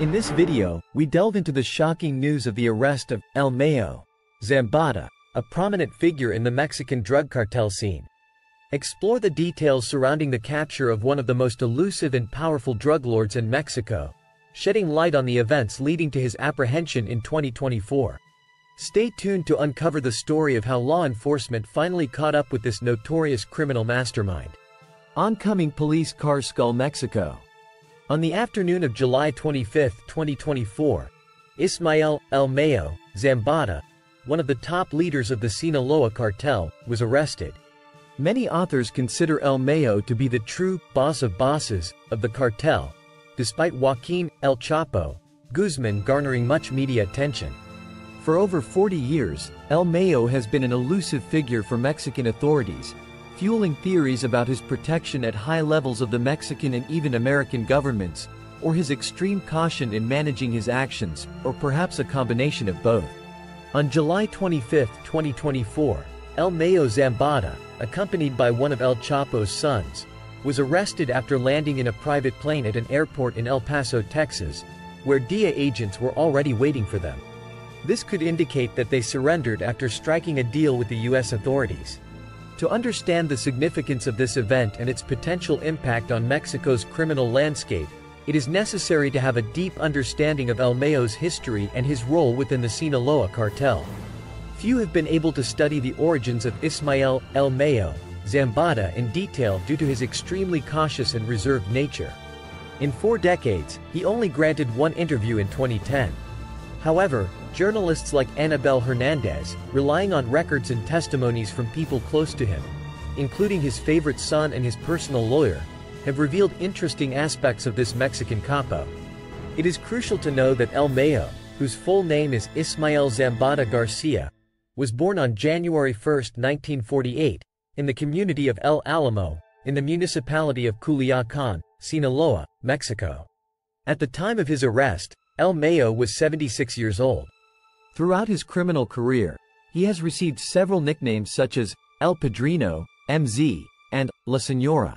In this video, we delve into the shocking news of the arrest of El Mayo Zambada, a prominent figure in the Mexican drug cartel scene. Explore the details surrounding the capture of one of the most elusive and powerful drug lords in Mexico, shedding light on the events leading to his apprehension in 2024. Stay tuned to uncover the story of how law enforcement finally caught up with this notorious criminal mastermind. Oncoming police cars scull Mexico. On the afternoon of July 25, 2024, Ismael El Mayo Zambada, one of the top leaders of the Sinaloa cartel, was arrested. Many authors consider El Mayo to be the true boss of bosses of the cartel, despite Joaquin El Chapo Guzman garnering much media attention. For over 40 years, El Mayo has been an elusive figure for Mexican authorities, fueling theories about his protection at high levels of the Mexican and even American governments, or his extreme caution in managing his actions, or perhaps a combination of both. On July 25, 2024, El Mayo Zambada, accompanied by one of El Chapo's sons, was arrested after landing in a private plane at an airport in El Paso, Texas, where DEA agents were already waiting for them. This could indicate that they surrendered after striking a deal with the U.S. authorities. To understand the significance of this event and its potential impact on Mexico's criminal landscape, it is necessary to have a deep understanding of El Mayo's history and his role within the Sinaloa cartel. Few have been able to study the origins of Ismael El Mayo Zambada in detail due to his extremely cautious and reserved nature. In 4 decades, he only granted 1 interview in 2010. However, journalists like Annabel Hernandez, relying on records and testimonies from people close to him, including his favorite son and his personal lawyer, have revealed interesting aspects of this Mexican capo. It is crucial to know that El Mayo, whose full name is Ismael Zambada Garcia, was born on January 1, 1948, in the community of El Alamo, in the municipality of Culiacán, Sinaloa, Mexico. At the time of his arrest, El Mayo was 76 years old. Throughout his criminal career, he has received several nicknames such as El Padrino, MZ, and La Señora.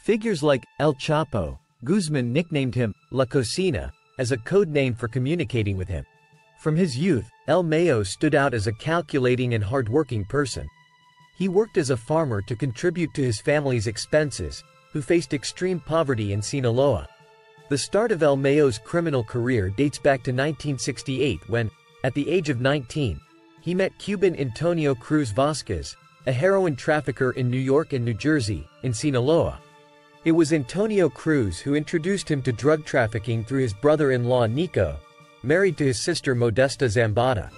Figures like El Chapo Guzman nicknamed him La Cocina as a code name for communicating with him. From his youth, El Mayo stood out as a calculating and hardworking person. He worked as a farmer to contribute to his family's expenses, who faced extreme poverty in Sinaloa. The start of El Mayo's criminal career dates back to 1968 when, at the age of 19, he met Cuban Antonio Cruz Vasquez, a heroin trafficker in New York and New Jersey, in Sinaloa. It was Antonio Cruz who introduced him to drug trafficking through his brother-in-law Nico, married to his sister Modesta Zambada.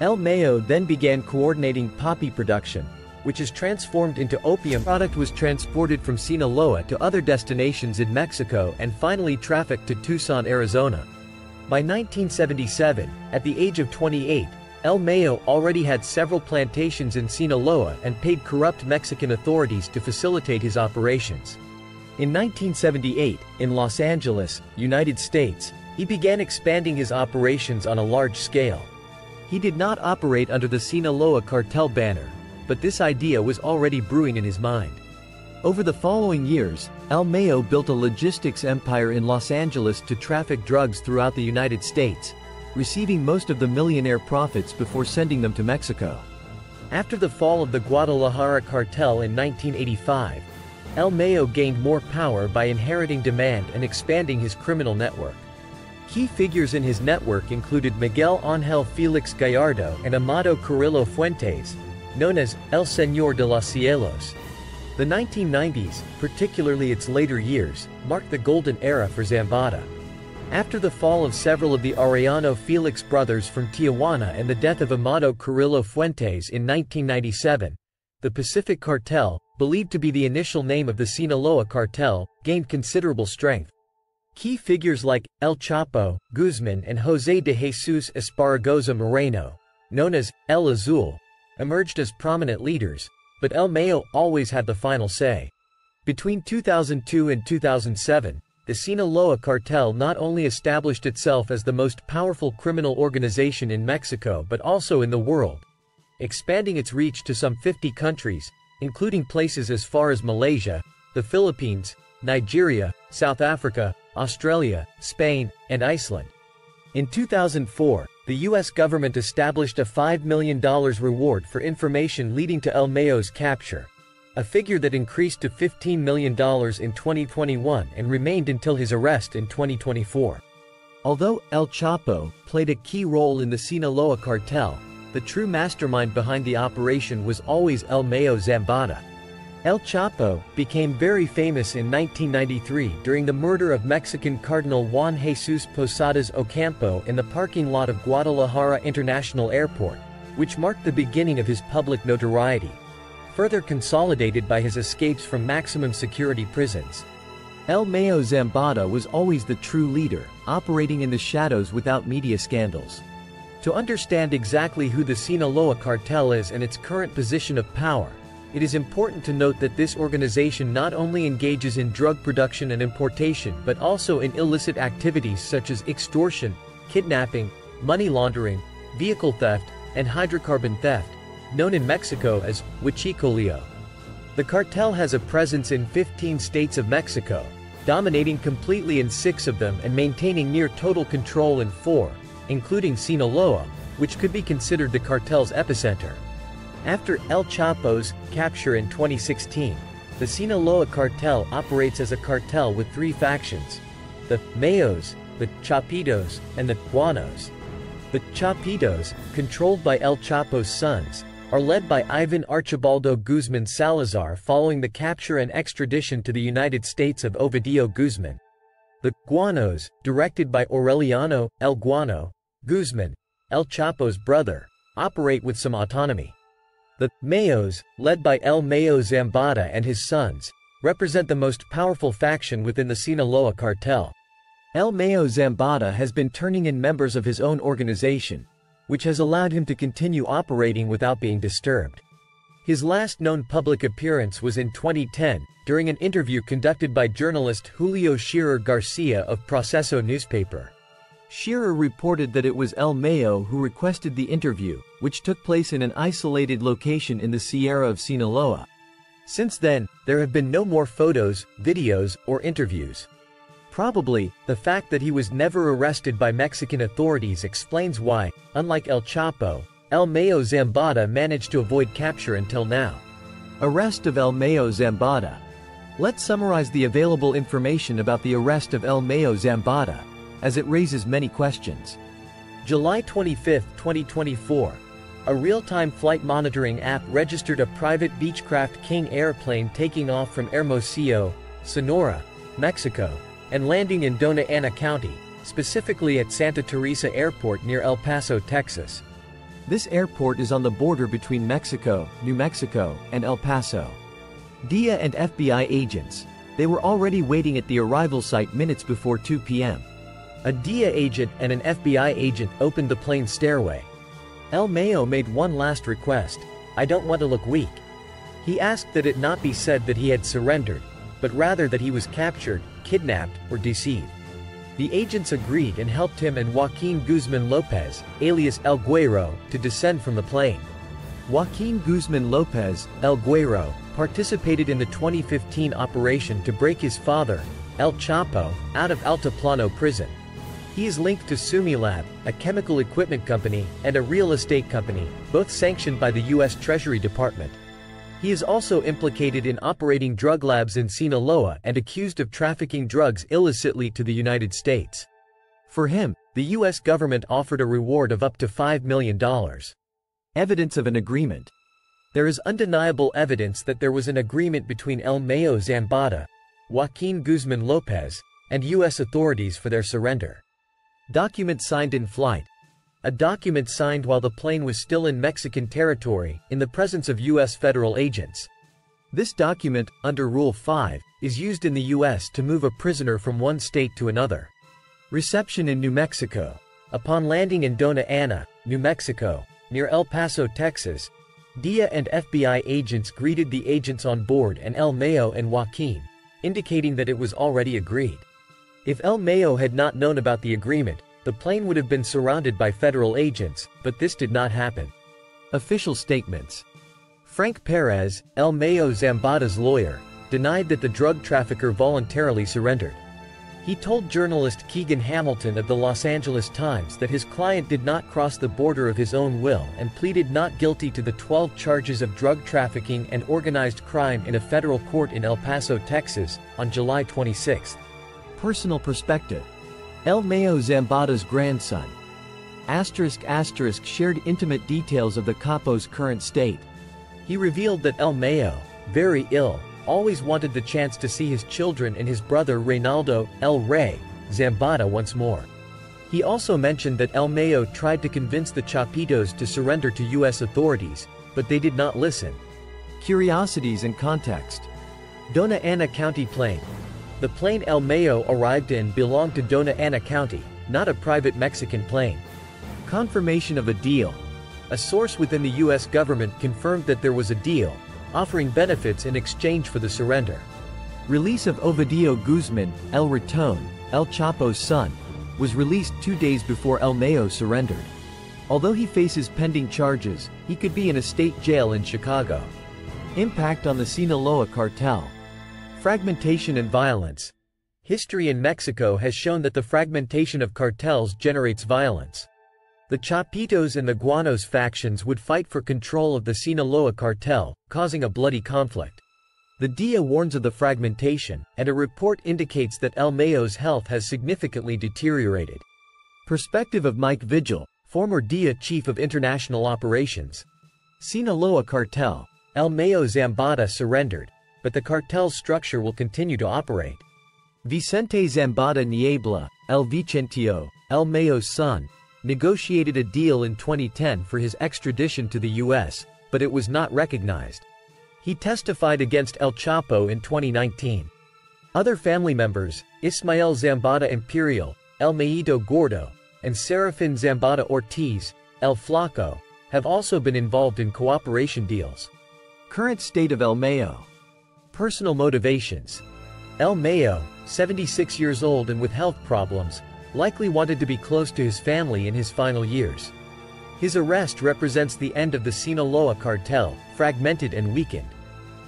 El Mayo then began coordinating poppy production, which is transformed into opium. The product was transported from Sinaloa to other destinations in Mexico and finally trafficked to Tucson, Arizona. By 1977, at the age of 28, El Mayo already had several plantations in Sinaloa and paid corrupt Mexican authorities to facilitate his operations. In 1978, in Los Angeles, United States, he began expanding his operations on a large scale. He did not operate under the Sinaloa cartel banner, but this idea was already brewing in his mind. Over the following years, El Mayo built a logistics empire in Los Angeles to traffic drugs throughout the United States, receiving most of the millionaire profits before sending them to Mexico. After the fall of the Guadalajara cartel in 1985, El Mayo gained more power by inheriting demand and expanding his criminal network. Key figures in his network included Miguel Ángel Félix Gallardo and Amado Carrillo Fuentes, known as El Señor de los Cielos. The 1990s, particularly its later years, marked the golden era for Zambada. After the fall of several of the Arellano Felix brothers from Tijuana and the death of Amado Carrillo Fuentes in 1997, the Pacific Cartel, believed to be the initial name of the Sinaloa cartel, gained considerable strength. Key figures like El Chapo Guzman and Jose de Jesus Esparragoza Moreno, known as El Azul, emerged as prominent leaders, but El Mayo always had the final say. Between 2002 and 2007, the Sinaloa cartel not only established itself as the most powerful criminal organization in Mexico but also in the world, expanding its reach to some 50 countries, including places as far as Malaysia, the Philippines, Nigeria, South Africa, Australia, Spain, and Iceland. In 2004, the U.S. government established a $5 million reward for information leading to El Mayo's capture, a figure that increased to $15 million in 2021 and remained until his arrest in 2024. Although El Chapo played a key role in the Sinaloa cartel, the true mastermind behind the operation was always El Mayo Zambada. El Chapo became very famous in 1993 during the murder of Mexican Cardinal Juan Jesus Posadas Ocampo in the parking lot of Guadalajara International Airport, which marked the beginning of his public notoriety, further consolidated by his escapes from maximum security prisons. El Mayo Zambada was always the true leader, operating in the shadows without media scandals. To understand exactly who the Sinaloa cartel is and its current position of power, it is important to note that this organization not only engages in drug production and importation but also in illicit activities such as extortion, kidnapping, money laundering, vehicle theft, and hydrocarbon theft, known in Mexico as huachicoleo. The cartel has a presence in 15 states of Mexico, dominating completely in 6 of them and maintaining near total control in 4, including Sinaloa, which could be considered the cartel's epicenter. After El Chapo's capture in 2016, the Sinaloa cartel operates as a cartel with 3 factions: the Mayos, the Chapitos, and the Guanos. The Chapitos, controlled by El Chapo's sons, are led by Ivan Archibaldo Guzman Salazar following the capture and extradition to the United States of Ovidio Guzman. The Guanos, directed by Aureliano El Guano Guzman, El Chapo's brother, operate with some autonomy. The Mayos, led by El Mayo Zambada and his sons, represent the most powerful faction within the Sinaloa cartel. El Mayo Zambada has been turning in members of his own organization, which has allowed him to continue operating without being disturbed. His last known public appearance was in 2010, during an interview conducted by journalist Julio Shearer Garcia of Proceso newspaper. Shearer reported that it was El Mayo who requested the interview, which took place in an isolated location in the Sierra of Sinaloa. Since then, there have been no more photos, videos, or interviews. Probably, the fact that he was never arrested by Mexican authorities explains why, unlike El Chapo, El Mayo Zambada managed to avoid capture until now. Arrest of El Mayo Zambada. Let's summarize the available information about the arrest of El Mayo Zambada, as it raises many questions. July 25, 2024. A real-time flight monitoring app registered a private Beechcraft King airplane taking off from Hermosillo, Sonora, Mexico, and landing in Dona Ana County, specifically at Santa Teresa Airport near El Paso, Texas. This airport is on the border between Mexico, New Mexico, and El Paso. DEA and FBI agents. They were already waiting at the arrival site minutes before 2 p.m. A DEA agent and an FBI agent opened the plane stairway. El Mayo made one last request: "I don't want to look weak." He asked that it not be said that he had surrendered, but rather that he was captured, kidnapped, or deceived. The agents agreed and helped him and Joaquin Guzman Lopez, alias El Guero, to descend from the plane. Joaquin Guzman Lopez, El Guero, participated in the 2015 operation to break his father, El Chapo, out of Altiplano prison. He is linked to Sumilab, a chemical equipment company, and a real estate company, both sanctioned by the U.S. Treasury Department. He is also implicated in operating drug labs in Sinaloa and accused of trafficking drugs illicitly to the United States. For him, the U.S. government offered a reward of up to $5 million. Evidence of an agreement. There is undeniable evidence that there was an agreement between El Mayo Zambada, Joaquin Guzman Lopez, and U.S. authorities for their surrender. Document signed in flight. A document signed while the plane was still in Mexican territory, in the presence of U.S. federal agents. This document, under Rule 5, is used in the U.S. to move a prisoner from one state to another. Reception in New Mexico. Upon landing in Dona Ana, New Mexico, near El Paso, Texas, DEA and FBI agents greeted the agents on board and El Mayo and Joaquin, indicating that it was already agreed. If El Mayo had not known about the agreement, the plane would have been surrounded by federal agents, but this did not happen. Official statements. Frank Perez, El Mayo Zambada's lawyer, denied that the drug trafficker voluntarily surrendered. He told journalist Keegan Hamilton of the Los Angeles Times that his client did not cross the border of his own will and pleaded not guilty to the 12 charges of drug trafficking and organized crime in a federal court in El Paso, Texas, on July 26. Personal perspective. El Mayo Zambada's grandson shared intimate details of the Capo's current state. He revealed that El Mayo, very ill, always wanted the chance to see his children and his brother Reynaldo El Rey Zambada once more. He also mentioned that El Mayo tried to convince the Chapitos to surrender to U.S. authorities, but they did not listen. Curiosities and context. Dona Ana County Plain. The plain El Mayo arrived in belonged to Dona Ana County, not a private Mexican plain. Confirmation of a deal. A source within the U.S. government confirmed that there was a deal, offering benefits in exchange for the surrender. Release of Ovidio Guzman, El Ratón, El Chapo's son, was released 2 days before El Mayo surrendered. Although he faces pending charges, he could be in a state jail in Chicago. Impact on the Sinaloa cartel. Fragmentation and violence. History in Mexico has shown that the fragmentation of cartels generates violence. The Chapitos and the Guanos factions would fight for control of the Sinaloa cartel, causing a bloody conflict. The DEA warns of the fragmentation, and a report indicates that El Mayo's health has significantly deteriorated. Perspective of Mike Vigil, former DEA Chief of International Operations. Sinaloa cartel. El Mayo Zambada surrendered, but the cartel's structure will continue to operate. Vicente Zambada Niebla, El Vicentio, El Mayo's son, negotiated a deal in 2010 for his extradition to the U.S., but it was not recognized. He testified against El Chapo in 2019. Other family members, Ismael Zambada Imperial, El Mayito Gordo, and Serafin Zambada Ortiz, El Flaco, have also been involved in cooperation deals. Current state of El Mayo. Personal motivations. El Mayo, 76 years old and with health problems, likely wanted to be close to his family in his final years. His arrest represents the end of the Sinaloa cartel, fragmented and weakened.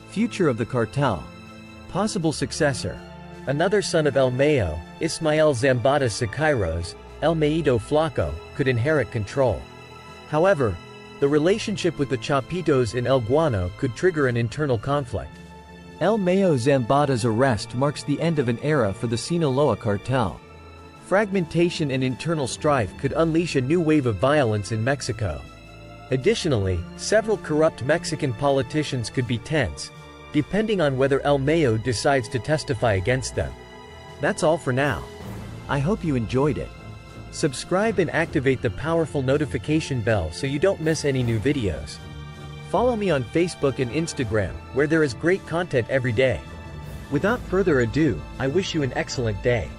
Future of the cartel. Possible successor. Another son of El Mayo, Ismael Zambada Siqueiros, El Mayito Flaco, could inherit control. However, the relationship with the Chapitos in El Guano could trigger an internal conflict. El Mayo Zambada's arrest marks the end of an era for the Sinaloa cartel. Fragmentation and internal strife could unleash a new wave of violence in Mexico. Additionally, several corrupt Mexican politicians could be tense, depending on whether El Mayo decides to testify against them. That's all for now. I hope you enjoyed it. Subscribe and activate the powerful notification bell so you don't miss any new videos. Follow me on Facebook and Instagram, where there is great content every day. Without further ado, I wish you an excellent day.